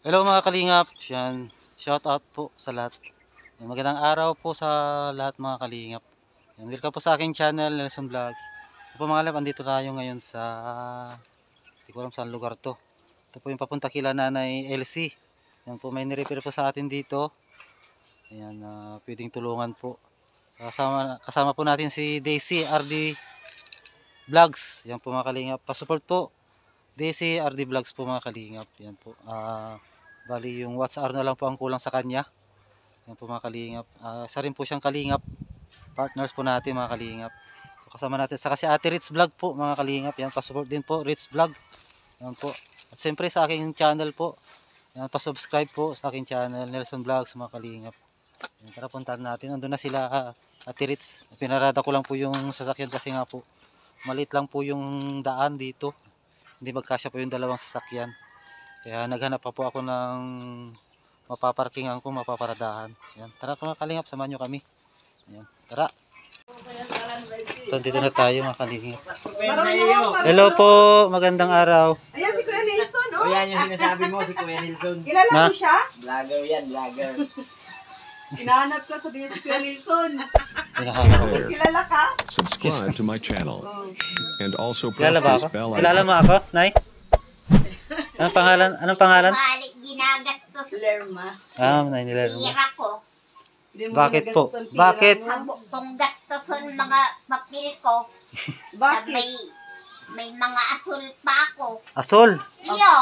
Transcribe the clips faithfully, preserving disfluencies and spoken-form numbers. Hello mga kalingap, yan, shout out po sa lahat. Yan, magandang araw po sa lahat mga kalingap. Yan, welcome po sa aking channel, Nelson Vlogs. Ito po mga kalingap, andito tayo ngayon sa, hindi ko alam saan lugar to. Ito po yung papunta kila Nanay L C. Yan po, may nirepair po sa atin dito. Ayan, uh, pwedeng tulungan po. Kasama, kasama po natin si D C R D Blogs. Yan po mga kalingap, pasupport po. D C R D Vlogs po mga kalingap. Yan po. Uh, bali yung WhatsApp na lang po ang kulang sa kanya. Yan po mga kalingap. Uh, isa rin po siyang kalingap. Partners po natin mga kalingap. So, kasama natin. Saka si Ate Ritz Vlog po mga kalingap. Yan. Pasupport din po Ritz Vlog. Yan po. At siyempre sa aking channel po. Yan. Pasubscribe po sa aking channel Nelson Vlogs mga kalingap. Yan. Tara puntahan natin. Andun na sila uh, Ate Ritz. Pinarada ko lang po yung sasakyan kasi nga po. Maliit lang po yung daan dito. Hindi magkasya po yung dalawang sasakyan. Kaya naghanap pa po ako ng mapaparkingan ko, mapaparadahan. Ayan. Tara mga kalingap, samahan nyo kami. Ayan. Tara. Ito, dito na tayo mga kalingap. Hello po, magandang araw. Ayan si Kuya Nelson, no? Ayan yung sinasabi mo, si Kuya Nelson. Kilala mo siya? Vlogger yan, vlogger. Hinahanap ko, sabi niya si Kuya Nelson. Kilala ka? Subscribe to my channel. And also press this bell icon. Kilala mo ako, Nay? Anong pangalan? Anong pangalan? Ginagastos Lerma. Ah, Nay ni Lerma. Pira ko. Bakit po? Bakit? Kung gastoson mga papil ko. Bakit? May, may mga asul pa ako. Asul? Iyo.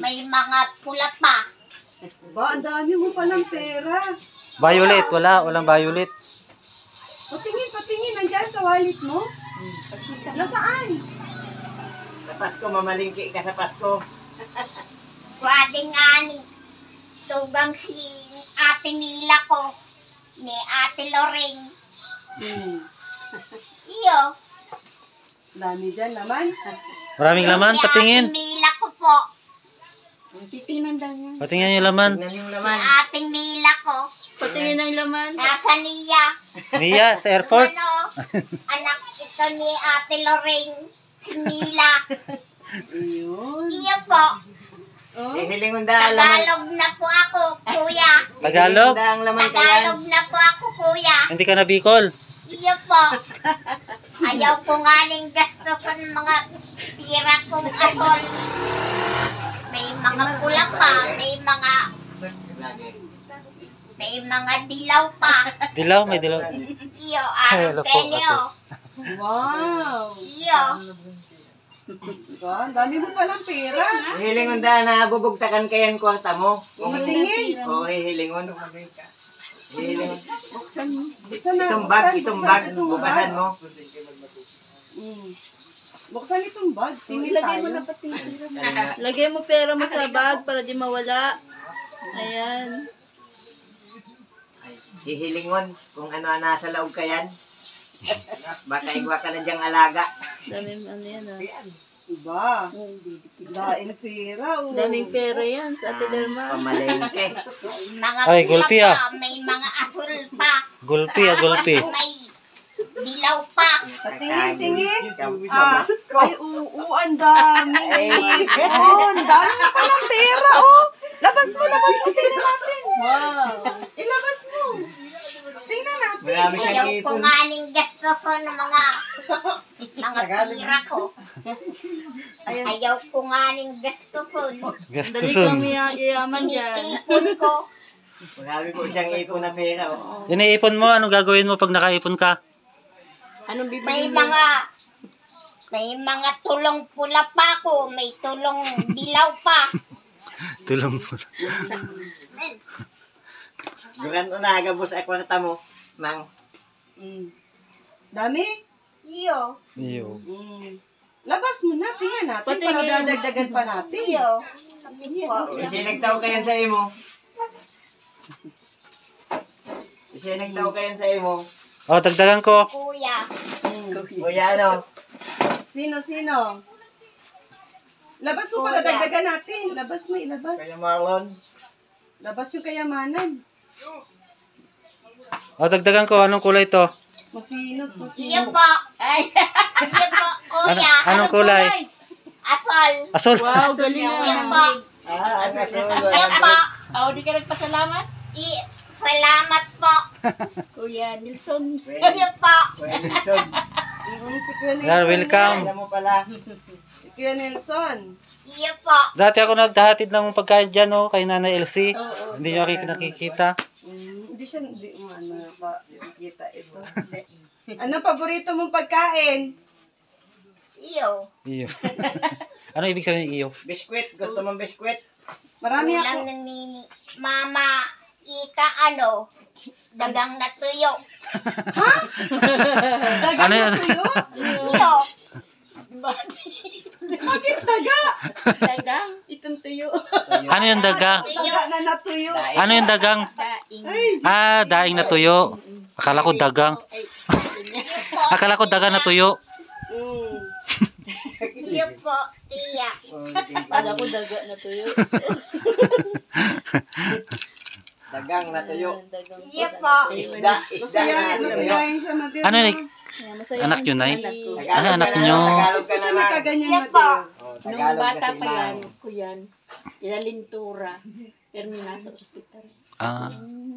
May mga pula pa. Ba, ang dami mo palang pera. Violet, wala. Walang violet. Patingin, patingin. Nandiyan sa wallet mo. Nasaan? Sa Pasko, mamalingki ka sa Pasko. Pwedeng ani. Tugang si Ate Mila ko. Ni Ate Lorraine. Hmm. Iyo. Dami dyan naman. Maraming laman, patingin. Ni Ate Mila ko po. Titingnan daw niya. Patingnan yung laman. laman. Si ating Mila ko. Patingnan ang laman. Nasa Nia. Nia, sa airport? Ano, anak ito ni Ate Lorraine. Si Mila. Ayun. Iya po. Oh? Hihilingon da ang laman. Tagalog na po ako, kuya. Tagalog? Tagalog na po ako, kuya. Hindi ka na Bicol? Iya po. Ayaw ko nga ning gastosan mga pira kong asol. May mga pula pa, may mga may mga dilaw pa. Dilaw? May dilaw? Iyo, ang penyo. Wow! Iyo. Ang dami mo palang pera. Hihilingon daan na bubugtakan kayan kwarta mo. Matingin. Oo, hihilingon. Hihilingon. Buksan mo. Itong bag, itong bag. Bukasan mo. Buksan itong bag. Tingin tayo. Lagay mo na pati. Lagay mo pera mo sa bag para di mawala. Ayan. Hihilingon kung ano na nasa loob ka yan. Baka igwa ka na dyang alaga. Daming ano yan ah. Iba. Lain pera. Daming pera yan sa Ate Derma. Pamalengke. Ay, gulpi ah. May mga asul pa. Gulpi ah, gulpi. Dilaw pa. Tingin, tingin. Ah, ay, oo, oo, ang dami. Oo, ang dami na palang pera, oh. Labas mo, labas mo, tingnan natin. Wow. Ilabas mo. Tingnan natin. Marami siya ngayon. Ayaw ko nga ning gasto ko ng mga mga pira ko. Ayaw ko nga ning gasto ko. Gasto ko. Ipon ko. Marami po siyang ipon na pera, oh. Iniipon mo, anong gagawin mo pag nakaipon ka? Anong may mga may mga tulong pula pa ko, may tulong dilaw pa. Tulong pula. Ganun na agabos ay kwarta mo nang mm. Dami? Iyo. Iyo. Mm. Labas mo na, tingnan natin. Pati para dadagdagan pa natin. Iyo. Isinagtaw ka yan sa imo. Isinagtaw ka yan sa imo. O, oh, dagdagan ko. Kuya. Mm. Kuya, ano? Sino, sino? Labas mo para dagdagan natin. Labas mo, ilabas. Kaya Marlon. Labas yung kayamanan. O, oh, dagdagan ko. Anong kulay to? Masino, masino. Iyo po. Iyo po, kuya. Ano, anong kulay? Asol. Asol. Wow, galing. Iyo po. Ah, ano po? Yan po. Oh, di ka nagpasalamat? I- salamat po. Kuya Nelson. Ayun po. Kuya Nelson. Welcome. Alam mo pala. Kuya Nelson. Iya po. Dati ako naghahatid ng pagkain dyan, no, kay Nana Elsie. Oh, oh, hindi nyo ako nakikita. Mm, hindi siya, hindi mo ano pa nakikita ito. Ano paborito mong pagkain? Iyo. Iyo. Ano ibig sabihin ng iyo? Biskwit. Gusto mong biskwit? Marami ako. Ulam ng nini. Mama, ita ano? Dagang na tuyo. Ha? Dagang ano na tuyo? Iyo. Bakit? Bakit daga? Daga? Itong tuyo. Ano yung daga? Daga na natuyo. Ano yung dagang? Daing. Ah, daing na tuyo. Akala ko dagang. Akala ko daga na tuyo. Iyo po, tiya. Akala ko daga na tuyo. Dagang na tuyo. Iyo po. Isda, isda na tuyo. Ano yung... Anak yun ay? Ano anak nyo? Yan po. Nung bata pa yan, kuyan, ilalintura, termina sa ospital. Ah.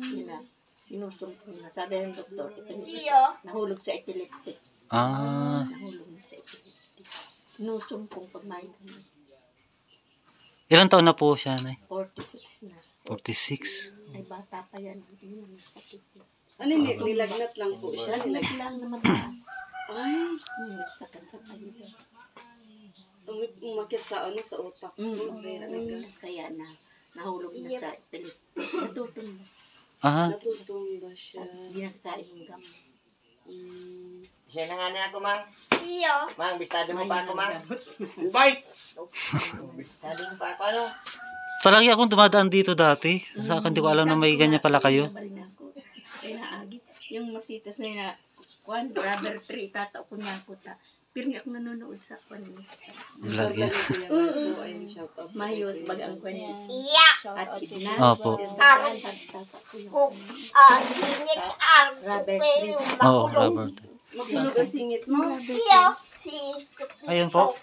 Sina, sinusong ko nila. Sabi ng doktor, ito niya. Nahulog sa epileptic. Ah. Nahulog na sa epileptic. Sinusong pong pagmain kami. Ilang taon na po siya, Nay? forty-six na. forty-six? Ay, bata pa yan. Hindi naman sakit yan. Ano yun? Nilagnat lang po siya. Nilaglang na mataas. Ay, sakit sa kanila. Umakit sa ano, sa utak. Kaya na, nahulog na sa ipilit. Natutong ba? Natutong ba siya? Ginagsain ng gamot. Siya na nga na ako, Mang. Iyo. Mang, bistado mo pa ako, Mang. Ubay! Bistado mo pa ako, ano? Palagi akong dumadaan dito dati. Sa akin, di ko alam na may ganyan pala kayo. Yung masitas na yun na kwan, rubber tree, itatao ko niya ako ta. Pero hindi ako nanonood sa kwan. Vlog yan. Mahayos bag ang kwan niya. Iya! At itinaan. Opo. Sarang. Singit ang rubber tree. Oo, rubber tree. Makulog ang singit mo. Iya. Ayun po.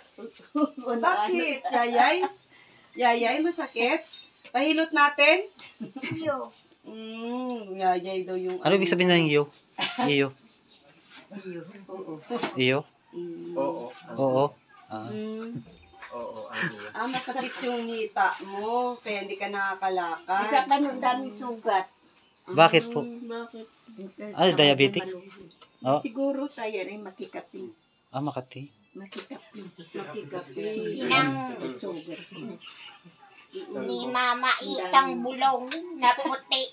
Bakit? Yayay? Yayay, masakit? Pahilot natin? Iyo. Mm, yayay daw yung... Ano ibig sabihin ng iyo? Iyo? Iyo. Oo. Iyo? Oo. Oo. Oo. Ah, masakit yung nita mo. Kaya hindi ka nakakalakad. Isa pa nung daming sugat. Bakit po? Bakit? Ah, diabetic? Siguro tayo rin makikapin. Ah, makati? Makikapin. Makikapin. Inang sugar. Ni mama itang bulong na puti.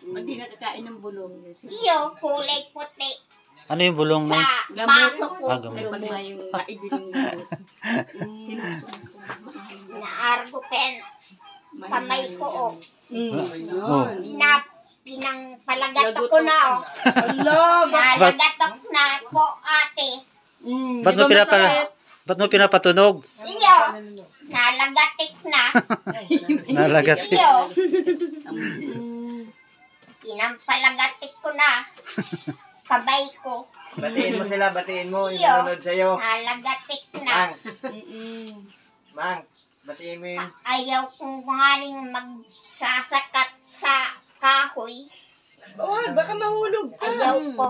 Hindi nakakain ng bulong. Iyo, kulay puti. Ano yung bulong na? Sa paso ko. Naargupen. Kamay ko o. Pinangpalagat ako na o. Nalagat ako na po ate. Ba't mo pinapalagat? Ba't mo pinapatunog? Iyo, nalagatik na. Nalagatik. Iyo, kinampalagatik ko na. Kabay ko. Batiin mo sila, batiin mo. Yung nanonood sa'yo. Nalagatik na. Mang, Mang, batiin mo yun. Ayaw kong ngaling magsasakat sa kahoy. Oo, baka mahulog ka. Ayaw ko.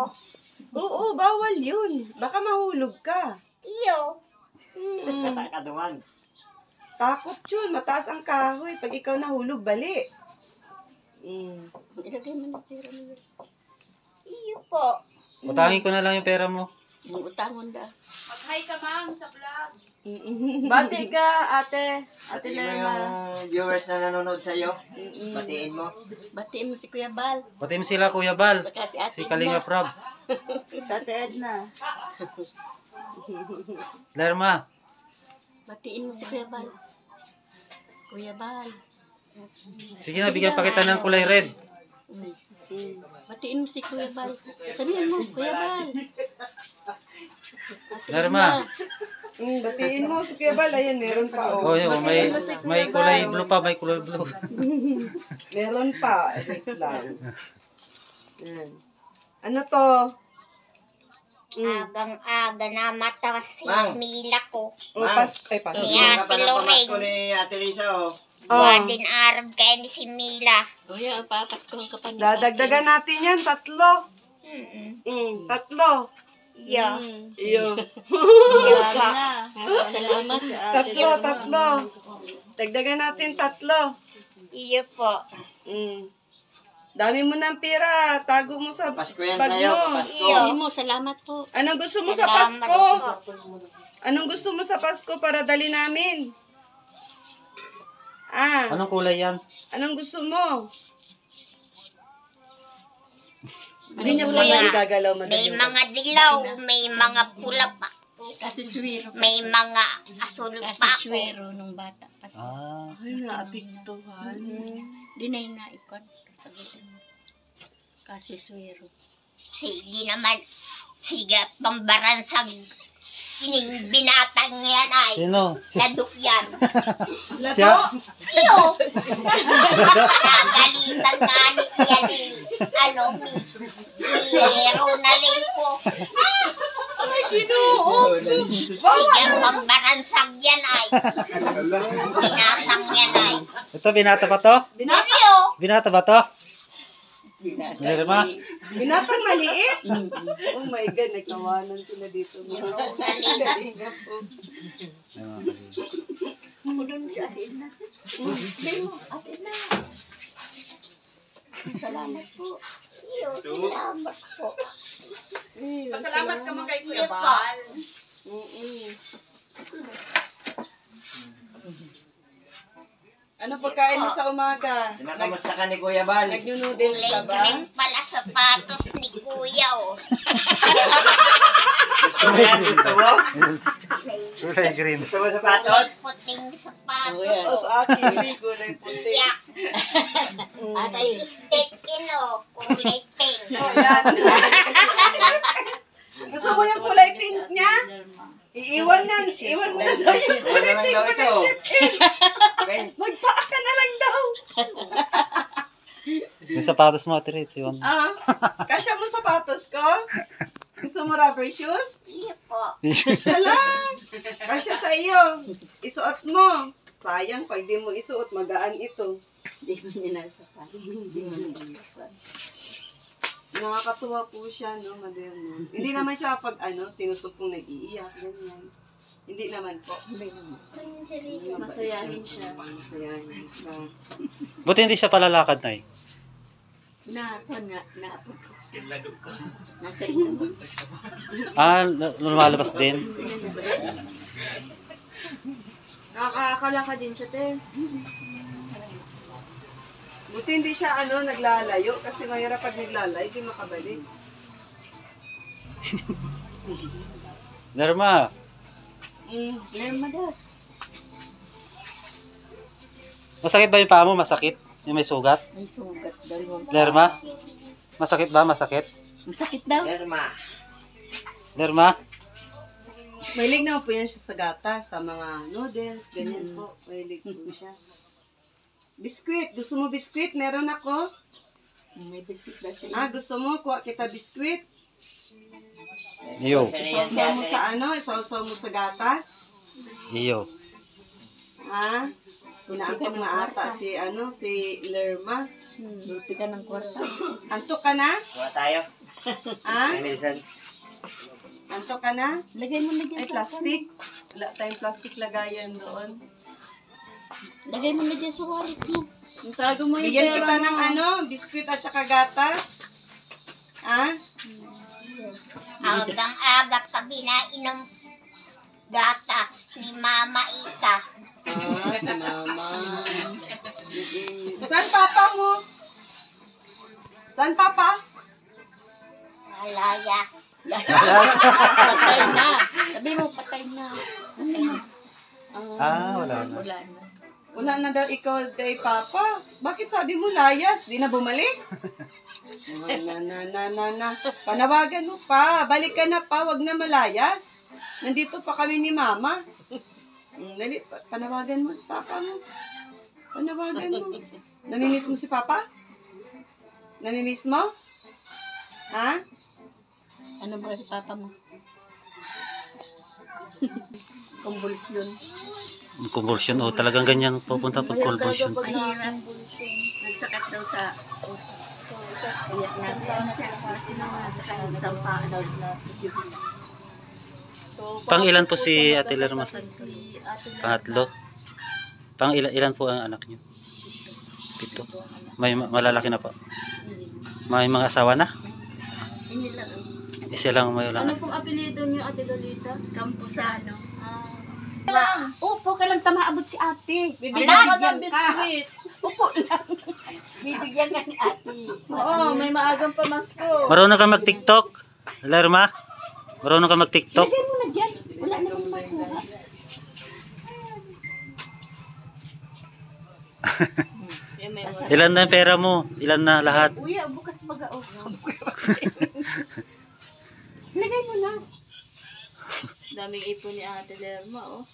Oo, bawal yun. Baka mahulog ka. Iyo. Hmm. Takot yun. Mataas ang kahoy. Pag ikaw nahulog, bali. Hmm. Ilagay mo na pera mo. Iyo po. Utangin ko na lang yung pera mo. Utangon na. Mag-hi ka, Mang, sa vlog. Bati ka, ate. Ate na yung viewers na nanonood sa'yo. Batiin mo. Batiin mo si Kuya Bal. Batiin mo sila, Kuya Bal. Saka si ate. Si Kalingap Rab. Ate Edna. Lerma. Batiin mo si Kuya Bal. Kuya Bal. Sige na, bigyan pa kita ng kulay red. Batiin mo si Kuya Bal. Batiin mo, Kuya Bal. Lerma. Batiin mo si Kuya Bal. Ayan, meron pa. Oh. Oh, yun, may, may kulay blue pa, may kulay blue. Meron pa. Ano to? Mm. Agang-aga na mata si Mang. Mila ko. Mang. Mang. Ay, pasko. Si Ate Lorenz. Pasko ni Ate Risa, oh. Buwatin oh. Araw kayo ni si Mila. O yan, papaskohan ka pa. Dadagdagan natin yan, tatlo. Mm-mm. Mm. Tatlo. Iya. Iya. Iya pa. Salamat. Tatlo, tatlo. Dagdagan natin tatlo. Iya po. Mm. Dami mo ng pira. Tago mo sa bag mo. Iyo mo, salamat po. Anong gusto mo salamat sa Pasko? Po. Anong gusto mo sa Pasko para dali namin? Ah. Anong kulay yan? Anong gusto mo? Hindi niya pala nagagalaw madali. May mga dilaw, may mga pula pa. Kasi swero. May mga asul pa. Kasi swero nung bata. Kasi. Ah. Ay, naapiktuhan. Hindi na inaikon. Kasi swero. Sige naman. Sige, pambaransang ining binatang yan ay. Sino? Ladok yan. Siya? Iyo. Nagalitan na yan eh. Ano, mi. Swero na rin po. Ay, ginoo. Sige, pambaransang yan ay. Binatang yan ay. Ito, binata pa to? Binata. Binata ba to? Binata. Binatang maliit? Oh my God, nagtawanan sila dito. Kalingap po. Mudon si Atin na. Atin na. Salamat po. Salamat po. Pasalamat ka mo kay Kuya Val. Ano pagkain mo sa umaga? Kinakamusta ka ni Kuya Val? Nag-noodles ka ba? Kulay green pala sapatos ni Kuya, oh. Gusto mo yan? Gusto mo? Kulay green. Gusto mo sapatos? Kulay puting sapatos. O, sa akin, kulay puting. Iyak. At ay stepin, oh. Kulay pink. Gusto mo yung kulay pink niya? Iiwan na. Iiwan mo na daw yung kulay pink mo na stepin. Magpaa ka na lang daw. Yung sapatos mo, Ritz, yun. Ah, kasya mo sapatos ko? Gusto mo rubber shoes? Iya po. Sala. Kasya sa iyo. Isuot mo. Sayang, pag di mo isuot, magaan ito. Di mo niya nasapatos. Di mo niya nasapatos. Nakakatuwa po siya, no, madam. Hindi naman siya pag, ano, sinusupong nag-iiyak, ganyan. Hindi naman po. Hindi naman. Masayahin siya. Masayahin siya. Buti hindi siya palalakad, Nay. Na, ako na, na ako. Kiladog ka. Nasa ilabot. Ah, lumalabas din? Nakakalakad din siya, te. Buti hindi siya, ano, naglalayo. Kasi mahirap pag naglalayo, hindi makabalik. Norma. Mm, Norma daw. Masakit ba yung paa mo? Masakit? Yung may sugat? May sugat. Norma? Masakit ba? Masakit? Masakit daw. Norma. Norma? Mahilig na po yan siya sa gatas, sa mga noodles, ganyan mm. po. Mahilig po siya. Biskuit. Gusto mo biskuit? Meron ako. May biskuit ba siya? Ah, gusto mo? Kuha kita biskuit. Iyo. Isawsaw mo sa ano? Isawsaw mo sa gatas? Iyo. Ha? Inaantok na ata si ano, si Lerma. Luti ka ng kwarta. Antok ka na? Kuha tayo. Ha? Antok ka na? Lagay mo lagyan sa ay, plastic. Wala tayong plastic lagayan doon. Lagay mo na dyan sa wallet mo. Tago mo yung bigyan kita ng ano, biskuit at saka gatas. Ha? Agang-aga kami na inom gatas ni Mama Ita. Ah, si Mama. Saan papa mo? Saan papa? Alayas. Patay na. Sabi mo, patay na. Ano mo? Ah, wala na. Wala na. Wala na daw ikaw day, Papa. Bakit sabi mo layas? Di na bumalik? na, na, na, na, na. Panawagan mo pa. Balik ka na pa. Huwag na malayas. Nandito pa kami ni Mama. Dali, panawagan mo si Papa mo. Panawagan mo. Namimiss mo si Papa? Namimiss mo? Ha? Ano ba si Papa mo? Convulsion. Convulsion, oh talagang ganyan pupunta pag convulsion. Nagsakit daw sa kayak na sampa daw na. Pang ilan po si Ate Lerma? Pangatlo. Pang ilan, ilan po ang anak niyo? Pito. May malalaki na po. May mga asawa na? Hindi lang. Isa lang may lang. Ano pong apelyido niyo, Ate Lolita? Camposano. Ah. Lang. Opo, kailan tama abot si Ate. Bibigyan mo ng biskwit. Opo lang. Bibigyan ka ni Ate. Oo, may maagang pamasko. Marunong ka mag-TikTok? Lerma? Marunong ka mag-TikTok? Hindi mo na diyan. Wala na akong makuha. Ilan na pera mo? Ilan na lahat? Uya, bukas mag-aog. Nagay mo na. Daming ipon ni Ate Lerma, oh.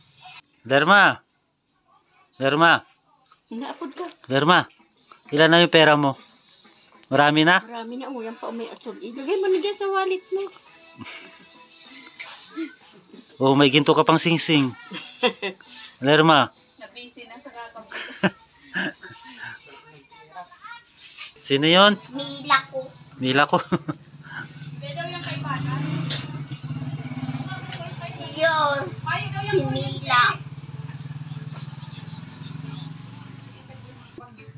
Lerma! Lerma! Inaapod ka. Lerma, ilan na yung pera mo? Marami na? Marami na. Uyan pa umay atsog. Ilagay mo na dyan sa wallet mo. Oh, may ginto ka pang sing-sing. Lerma. Nabisi na sa kakamay. Sino yun? Mila ko. Mila ko. Pwede yung kay Pana. Yun, si Mila.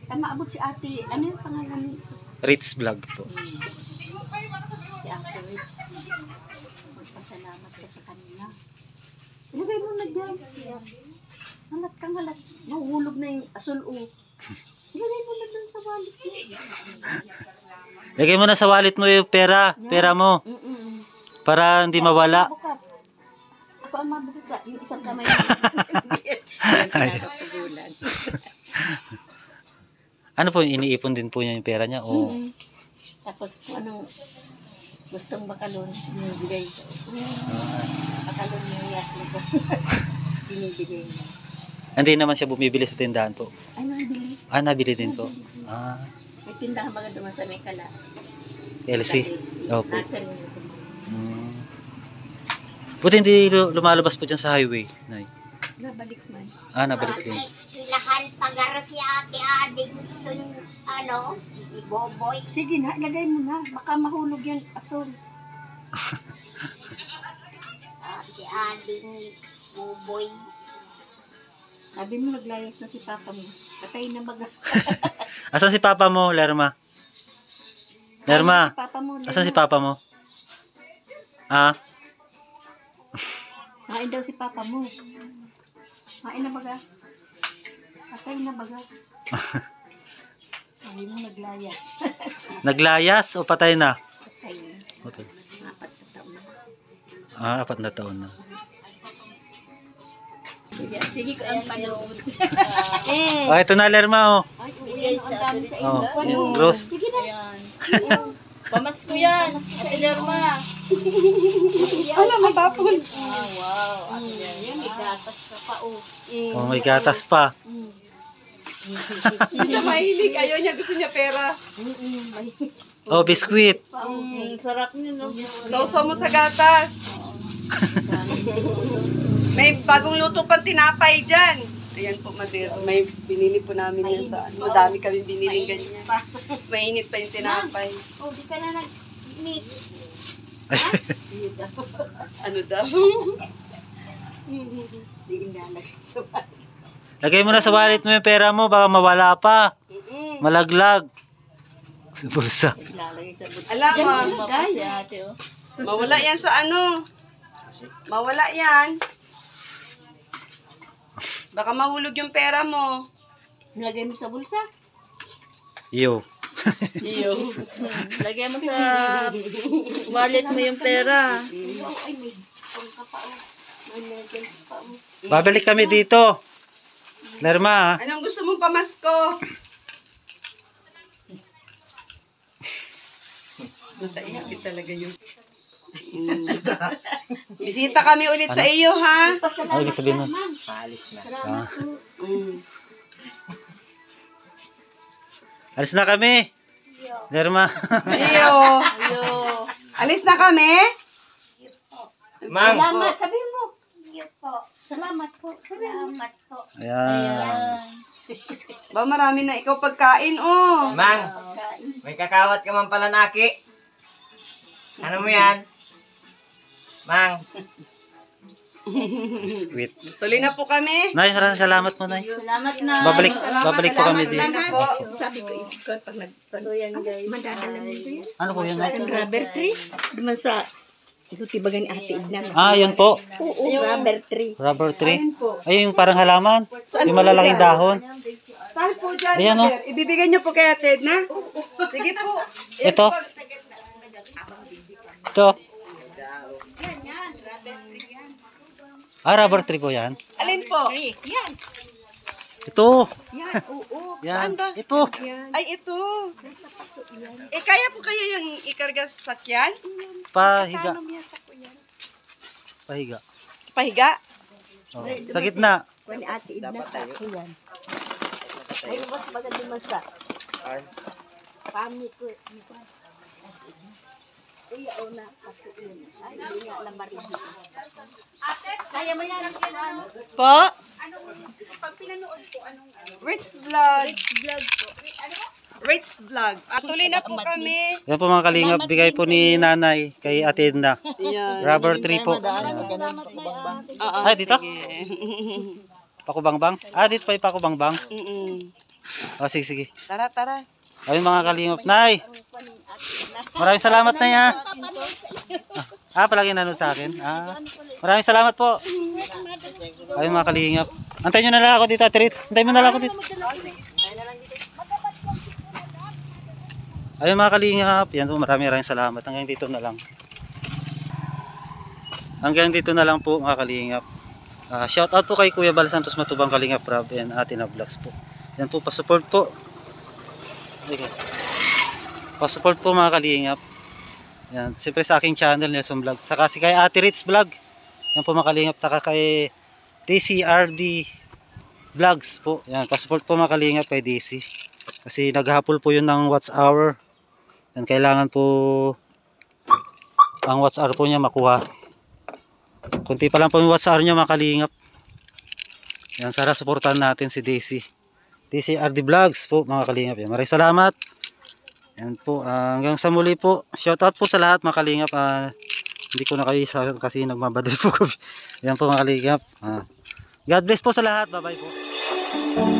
Tama abot si Ate. Ano yung pangalan? Ritz Vlog po. Si Ate Ritz. Magpasalamat ka sa kanila. Ilagay mo na dyan. Halat kang halat. Mahulog na yung asul o. Ilagay mo na dyan sa wallet mo. Ilagay mo na sa wallet mo yung pera. Pera mo. Para hindi mawala. Ako ang mabuka, yung isang kamay na. Ano po, iniipon din po niya yung pera niya? O... Mm-hmm. Tapos kung ano, gustong bakalon, binibigay ko. Uh, bakalon yung yakli ko. Binibigay niya. Hindi naman siya bumibili sa tindahan po? Ay, nabili. Ah, nabili din po? Ah. May tindahan mga duman sa Mekala. L C? Opo. Nasir niyo po. Buti hindi lumalabas po dyan sa highway, Nay. Nabalik man. Ah, nabalik din. Uh, sa eskwilahan, pag-aro si Ate Ading itong, ano, boboy. Sige na, lagay mo na. Baka mahulog yan, asol. Ate Ading, boboy. Sabi mo, naglayas na si Papa mo. Patay na mag... Asan si Papa mo, Lerma? Lerma, asan si Papa mo? Ah? Kain daw si Papa mo. Kain na baga. Patay na baga. Sabi mo naglayas. Naglayas o patay na? Patay na. Okay. Apat na taon na. Ah, apat na taon na. Sige, sige ko ang panood. eh. Oh, ito na, Lerma, oh. Ay, uyan, ang dami sa inyo. Oh, yung gross. Sige na. Ayan. Pamas ko yan. Sa Lerma. Ano, matapon. Oh, wow. Ano yan? Yan, may gatas pa pa. Oh, may gatas pa. Hindi na mahilig. Ayaw niya. Gusto niya pera. Oh, biskwit. Sarap niya, no? Sausaw mo sa gatas. May bagong luto pang tinapay dyan. Ayan po, Madero. May binili po namin yan sa ano. Madami kami binili ganyan. Mainit pa yung tinapay. Oh, di ka na nag-meat. Ano daw? Di inalagay sa wallet. Lagay mo na sa wallet mo yung pera mo. Baka mawala pa. Malaglag. Sa bulsa. Alam mo. Mawala yan sa ano. Mawala yan. Baka mahulog yung pera mo. Nilagay mo sa bulsa? Iyo. Iyo. Lagay mo sa wallet mo yung pera. Babalik kami dito. Lerma. Anong gusto mong pamasko? Mataiyak talaga yun. Bisita kami ulit ano? Sa iyo, ha? Ay, sabihin na. Paalis na. Ah. Alis na kami. Lerma. Iyo. Alis na kami. Ma'am. Salamat. Sabihin mo. Salamat po. Salamat po. Ayan. Ba marami na ikaw pagkain, oh. Mang, may kakawat ka man pala naki. Ano mo yan? Mang. Sweet. Tuloy na po kami. Nay, maraming salamat po, Nay. Salamat na. Babalik, salamat, babalik po kami din. Sabi ko, ikot pag nag-tuloyan, guys. Madadala mo yan. Ano po yan, Nay? Rubber tree. Duman sa Lutiba ni Ate Edna. Ah, yan po. Oo, rubber tree. Rubber tree. Ayun yung parang halaman. Saan yung malalaking dyan? Dahon. Saan po dyan? Ayan, oh. Ibibigay nyo po kay Ate Edna? Sige po. Ito. Ito. Yan, yan. Rubber tree yan. Ah, rubber tree po yan? Alin po? Yan. Ito. Yan, oo. Saan ba? Ito. Ay, ito. Eh, kaya po kayo yung ikarga sa sakyan? Pahiga. Pahiga. Pahiga? Oh. Sa gitna. Kung Ate Edna sa yan. Ay, mas maganda masa. Pami ko. Uya, una. Ay, hindi nga alam marami. Ate, kaya mo yan ang kinano? Po? Anong, pag pinanood po, anong? Ritz Vlog. Ritz Vlog po. Ano ba? Ritz Vlog. At tuloy na po kami. Yan po mga kalingap, bigay po ni Nanay kay Ate Edna. Rubber tree po. Ah, dito? Pakubangbang? Ah, dito pa yung pakubangbang? O, sige, sige. Tara, tara. Ayun mga kalingap. Nay! Maraming salamat, Nay, ha? Ah, palagi nanood sa akin. Maraming salamat po. Ayun mga kalingap. Antayin nyo na lang ako dito, Ate Ritz. Antayin mo na lang ako dito. Ayun mga kalingap, yan po, marami maraming salamat. Hanggang dito na lang. Hanggang dito na lang po mga kalingap. Uh, shout out po kay Kuya Val Santos Matubang, Kalingap Rab, and Ate na Vlogs po. Yan po, pasupport po. Okay. Pasupport po mga kalingap. Yan, siyempre sa aking channel, Nelson Vlogs. Saka si kay Ate Ritz Vlog. Yan po mga kalingap. Saka kay D C R D Blogs po. Yan, pasupport po mga kalingap kay D C. Kasi naghahapol po yun ng watch hour. Yan, kailangan po ang watch hour po niya makuha. Kunti pa lang po yung watch hour niya mga kalingap. Yan, sana supportan natin si D C. D C R D Vlogs po mga kalingap. Yan, maraming salamat. Yan po, uh, hanggang sa muli po. Shout out po sa lahat mga kalingap. Uh, hindi ko na kayo isa kasi nagmabaday po. Yan po mga kalingap. Uh, God bless po sa lahat. Bye bye po.